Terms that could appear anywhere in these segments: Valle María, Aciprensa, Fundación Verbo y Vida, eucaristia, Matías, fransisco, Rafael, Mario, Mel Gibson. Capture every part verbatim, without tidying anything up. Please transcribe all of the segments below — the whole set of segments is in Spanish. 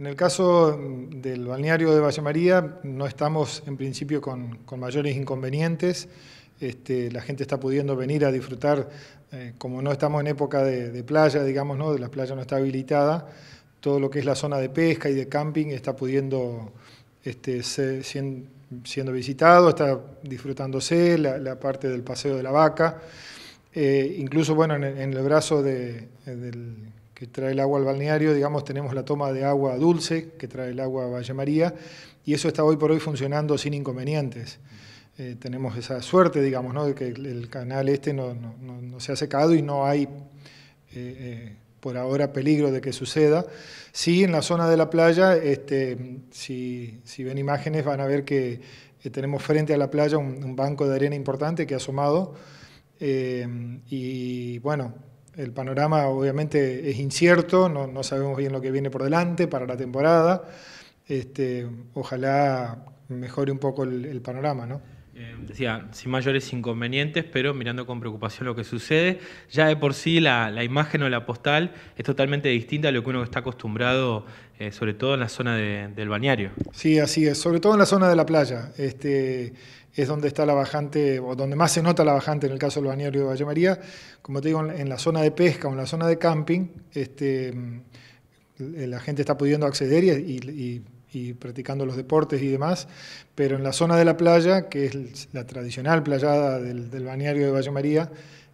En el caso del balneario de Valle María no estamos en principio con, con mayores inconvenientes. Este, la gente está pudiendo venir a disfrutar, eh, como no estamos en época de, de playa, digamos, ¿no? La playa no está habilitada, todo lo que es la zona de pesca y de camping está pudiendo este, se, siendo visitado, está disfrutándose la, la parte del paseo de la vaca, eh, incluso bueno, en, en el brazo de, del, que trae el agua al balneario, digamos, tenemos la toma de agua dulce que trae el agua a Valle María, y eso está hoy por hoy funcionando sin inconvenientes. Eh, tenemos esa suerte, digamos, ¿no? De que el canal este no, no, no, no se ha secado y no hay eh, eh, por ahora peligro de que suceda. Sí, en la zona de la playa, este, si, si ven imágenes van a ver que eh, tenemos frente a la playa un, un banco de arena importante que ha asomado, eh, y bueno, el panorama obviamente es incierto, no, no sabemos bien lo que viene por delante para la temporada, este, ojalá mejore un poco el, el panorama, ¿no? Decía, sin mayores inconvenientes, pero mirando con preocupación lo que sucede. Ya de por sí la, la imagen o la postal es totalmente distinta a lo que uno está acostumbrado, eh, sobre todo en la zona de, del balneario. Sí, así es, sobre todo en la zona de la playa. Este, es donde está la bajante, o donde más se nota la bajante en el caso del balneario de Valle María. Como te digo, en la zona de pesca o en la zona de camping, este, la gente está pudiendo acceder y... y y practicando los deportes y demás, pero en la zona de la playa, que es la tradicional playada del, del balneario de Valle María,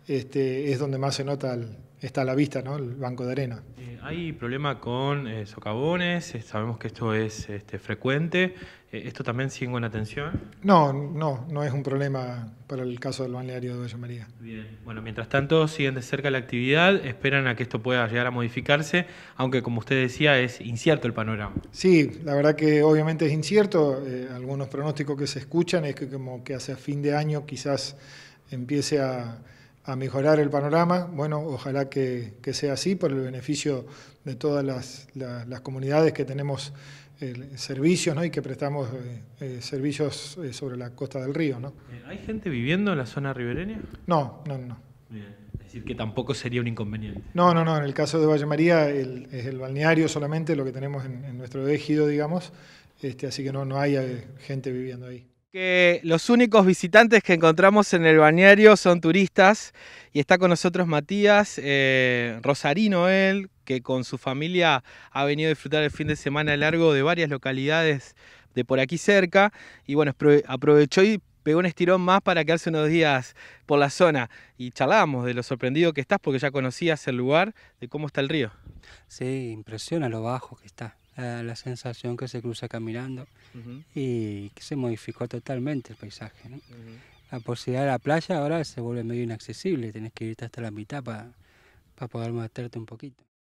este, es donde más se nota, el, está a la vista, ¿no? El banco de arena. Eh, ¿Hay problema con eh, socavones? Eh, sabemos que esto es este, frecuente. Eh, ¿Esto también sigue en atención? No, no, no es un problema para el caso del balneario de Valle María. Bien. Bueno, mientras tanto siguen de cerca la actividad, esperan a que esto pueda llegar a modificarse, aunque como usted decía es incierto el panorama. Sí, la verdad que obviamente es incierto. Eh, algunos pronósticos que se escuchan es que como que hacia fin de año quizás empiece a... a mejorar el panorama. Bueno, ojalá que, que sea así, por el beneficio de todas las, la, las comunidades que tenemos eh, servicios, ¿no? Y que prestamos eh, eh, servicios eh, sobre la costa del río, ¿no? ¿Hay gente viviendo en la zona ribereña? No, no, no. Bien. Es decir, que tampoco sería un inconveniente. No, no, no. En el caso de Valle María el, es el balneario solamente lo que tenemos en, en nuestro ejido, digamos, este, así que no, no hay eh, gente viviendo ahí. Que los únicos visitantes que encontramos en el balneario son turistas, y está con nosotros Matías, eh, rosarino él, que con su familia ha venido a disfrutar el fin de semana largo de varias localidades de por aquí cerca, y bueno, aprovechó y pegó un estirón más para quedarse unos días por la zona, y charlábamos de lo sorprendido que estás porque ya conocías el lugar, de cómo está el río. Sí, impresiona lo bajo que está. La sensación que se cruza caminando, uh-huh. Y que se modificó totalmente el paisaje, ¿no? Uh-huh. La posibilidad de la playa ahora se vuelve medio inaccesible, tenés que irte hasta la mitad para pa poder meterte un poquito.